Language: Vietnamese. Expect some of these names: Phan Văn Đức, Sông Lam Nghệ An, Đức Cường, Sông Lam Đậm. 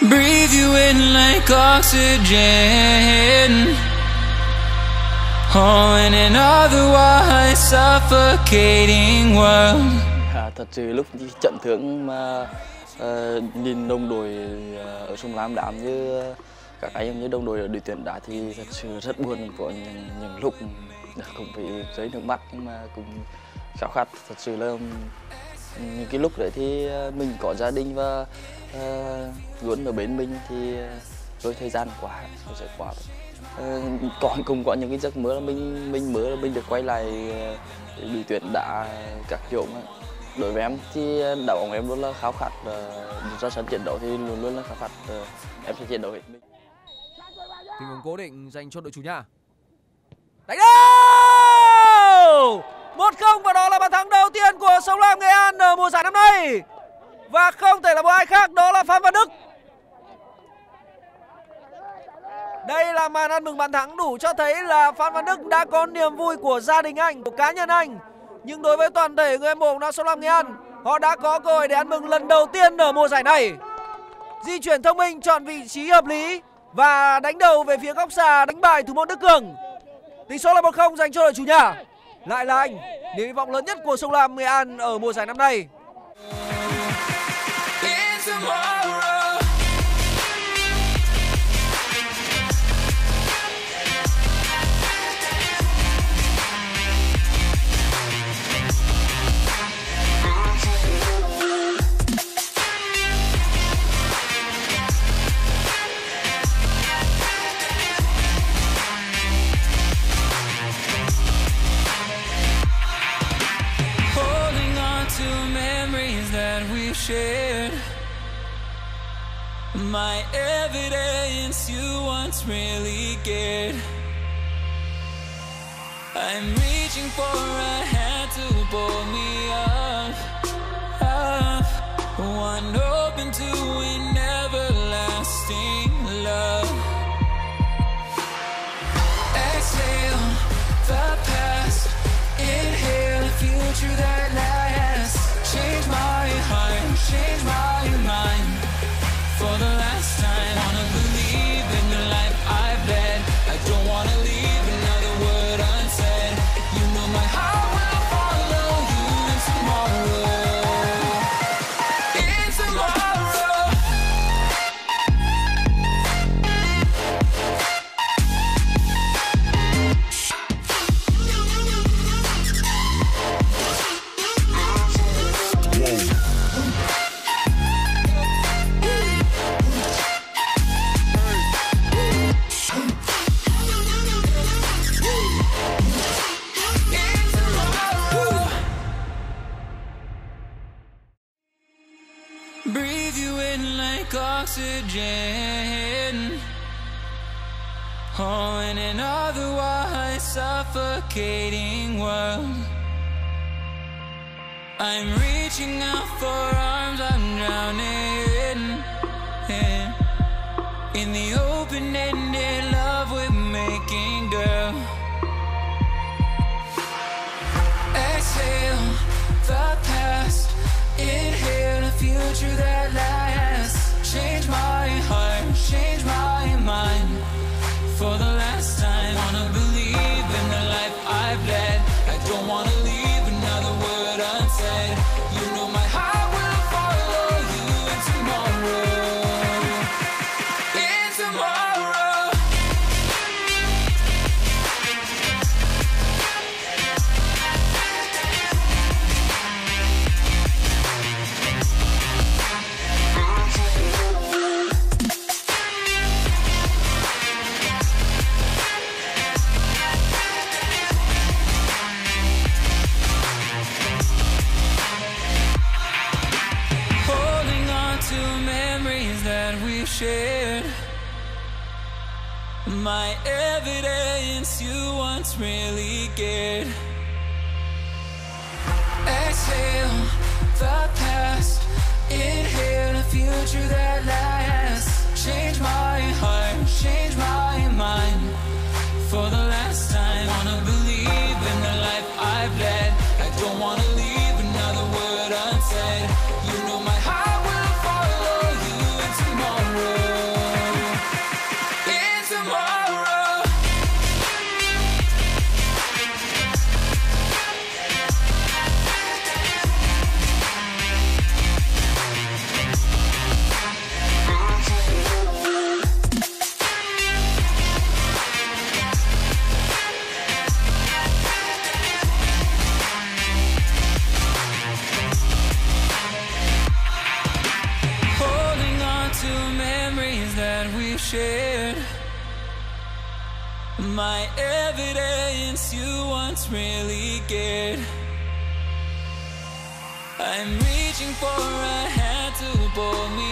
breathe you in like oxygen. Oh, in an otherwise suffocating world. Thật sự lúc trận thưởng mà nhìn đồng đội ở sông Lam Đậm như các anh em như đồng đội ở đội tuyển đá thì thật sự rất buồn, có những lúc không phải rơi nước mắt nhưng mà cũng khao khát. Thật sự là những cái lúc đấy thì mình có gia đình và luôn ở bên mình thì đôi thời gian quá sẽ quá. Còn cũng có những cái giấc mơ là mình được quay lại đội tuyển đá các kiểu. Đối với em thì đá bóng em luôn là khao khát, ra sân trận đấu thì luôn là khao khát em sẽ chiến đấu hết mình. Tình huống cố định dành cho đội chủ nhà. Đánh đâu! 1-0 và đó là bàn thắng đầu tiên của Sông Lam Nghệ An ở mùa giải năm nay. Và không thể là một ai khác, đó là Phan Văn Đức. Đây là màn ăn mừng bàn thắng đủ cho thấy là Phan Văn Đức đã có niềm vui của gia đình anh, của cá nhân anh. Nhưng đối với toàn thể người hâm mộ của Sông Lam Nghệ An, họ đã có cơ hội để ăn mừng lần đầu tiên ở mùa giải này. Di chuyển thông minh, chọn vị trí hợp lý và đánh đầu về phía góc xa, đánh bại thủ môn Đức Cường. Tỷ số là 1-0 dành cho đội chủ nhà. Lại là anh, niềm hy vọng lớn nhất của Sông Lam Nghệ An ở mùa giải năm nay. My evidence you once really cared. I'm reaching for a hand to pull me up, up. One open to an everlasting love. Exhale the past, inhale the future that lasts. Change my heart, change my mind. For the last time, I wanna believe in the life I've led. I don't wanna leave another word unsaid. You know my heart will follow you in tomorrow. In tomorrow. Breathe you in like oxygen. Oh, in an otherwise suffocating world. I'm reaching out for arms I'm drowning in. In the open-ended love we're making, girl. Exhale the past, inhale a future that lasts. Change my heart, change my mind. For the last time, I wanna believe in the life I've led. I don't wanna leave another word unsaid. You know my heart will follow you in tomorrow. In tomorrow. My evidence you once really cared. Exhale the past, inhale a future that lasts. Change my heart, change my mind. For the last time, I wanna believe in the life I've led. I don't wanna leave another word unsaid. You know my heart will follow you in tomorrow. we've shared, my evidence you once really cared. I'm reaching for a hand to hold me